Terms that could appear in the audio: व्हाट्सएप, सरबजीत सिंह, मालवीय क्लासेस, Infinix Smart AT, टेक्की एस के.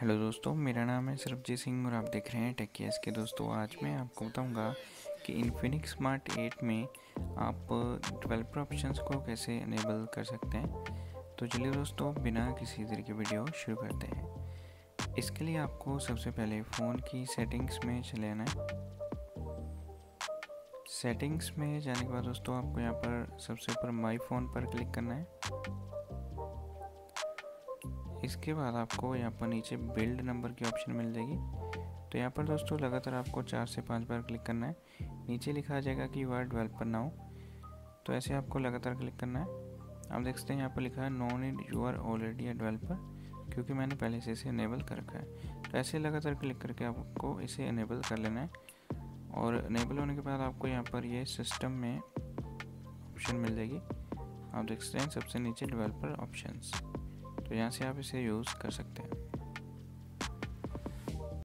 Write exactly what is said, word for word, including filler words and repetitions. Hello दोस्तों, मेरा नाम है सरबजीत सिंह और आप देख रहे हैं टेक्की एस के। दोस्तों आज मैं आपको बताऊंगा कि इन्फिनिक्स स्मार्ट एट में आप डेवलपर ऑप्शंस को कैसे इनेबल कर सकते हैं। तो चलिए दोस्तों, बिना किसी देर के वीडियो शुरू करते हैं। इसके लिए आपको सबसे पहले फ़ोन की सेटिंग्स में चले आना है। सेटिंग्स में जाने के बाद दोस्तों आपको यहाँ पर सबसे ऊपर माई फ़ोन पर क्लिक करना है। इसके बाद आपको यहाँ पर नीचे बिल्ड नंबर की ऑप्शन मिल जाएगी। तो यहाँ पर दोस्तों लगातार आपको चार से पाँच बार क्लिक करना है। नीचे लिखा आ जाएगा कि यू आर डेवलपर नाउ, तो ऐसे आपको लगातार क्लिक करना है। आप देख सकते हैं यहाँ पर लिखा है no need, you are already a developer, क्योंकि मैंने पहले से इसे इनेबल कर रखा है। तो ऐसे लगातार क्लिक करके आपको इसे इनेबल कर लेना है। और इनेबल होने के बाद आपको यहाँ पर ये सिस्टम में ऑप्शन मिल जाएगी। आप देख सकते हैं सबसे नीचे डेवलपर ऑप्शंस, तो यहाँ से आप इसे यूज़ कर सकते हैं।